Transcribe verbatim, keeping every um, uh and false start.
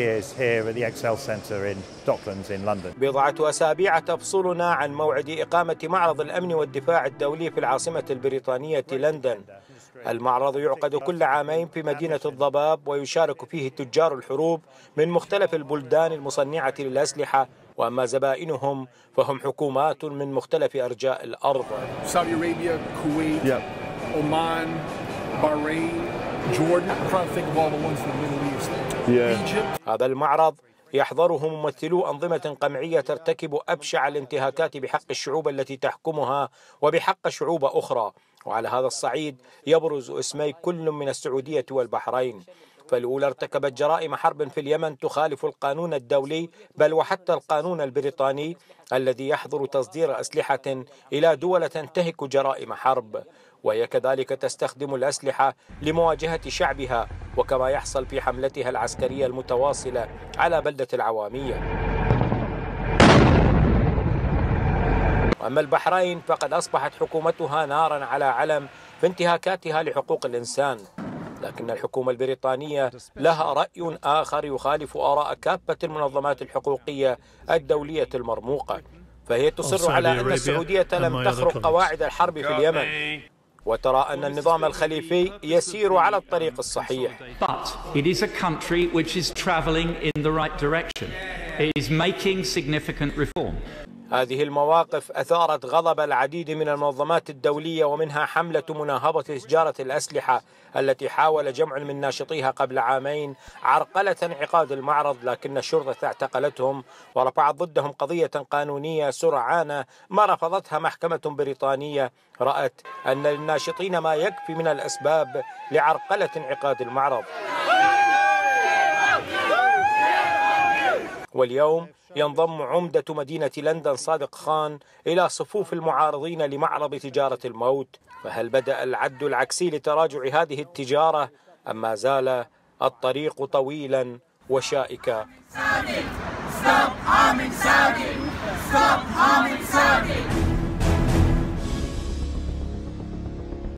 years here at the Excel Centre in Docklands in London. بضعة أسابيع تفصلنا عن موعد إقامة معرض الأمن والدفاع الدولي في العاصمة البريطانية لندن. المعرض يعقد كل عامين في مدينة الضباب، ويشارك فيه تجار الحروب من مختلف البلدان المصنعة للأسلحة، وأما زبائنهم فهم حكومات من مختلف أرجاء الأرض. Saudi Arabia, Kuwait, yeah. Oman, Bahrain, Jordan. I'm trying to think of all the ones in the Middle East. Yeah. Egypt. هذا المعرض يحضره ممثلو أنظمة قمعية ترتكب أبشع الانتهاكات بحق الشعوب التي تحكمها وبحق شعوب أخرى، وعلى هذا الصعيد يبرز اسمي كل من السعودية والبحرين. فالأولى ارتكبت جرائم حرب في اليمن تخالف القانون الدولي بل وحتى القانون البريطاني الذي يحظر تصدير أسلحة إلى دول تنتهك جرائم حرب، وهي كذلك تستخدم الأسلحة لمواجهة شعبها، وكما يحصل في حملتها العسكرية المتواصلة على بلدة العوامية. أما البحرين فقد أصبحت حكومتها ناراً على علم في انتهاكاتها لحقوق الإنسان، لكن الحكومة البريطانية لها رأي آخر يخالف آراء كافة المنظمات الحقوقية الدولية المرموقة، فهي تصر على أن السعودية لم تخرق قواعد الحرب في اليمن، وترى أن النظام الخليفي يسير على الطريق الصحيح. هذه المواقف أثارت غضب العديد من المنظمات الدولية، ومنها حملة مناهضة تجارة الأسلحة التي حاول جمع من ناشطيها قبل عامين عرقلة انعقاد المعرض، لكن الشرطة اعتقلتهم ورفعت ضدهم قضية قانونية سرعان ما رفضتها محكمة بريطانية رأت أن للناشطين ما يكفي من الأسباب لعرقلة انعقاد المعرض. واليوم ينضم عمدة مدينة لندن صادق خان إلى صفوف المعارضين لمعرض تجارة الموت، فهل بدأ العد العكسي لتراجع هذه التجارة أم ما زال الطريق طويلا وشائكا؟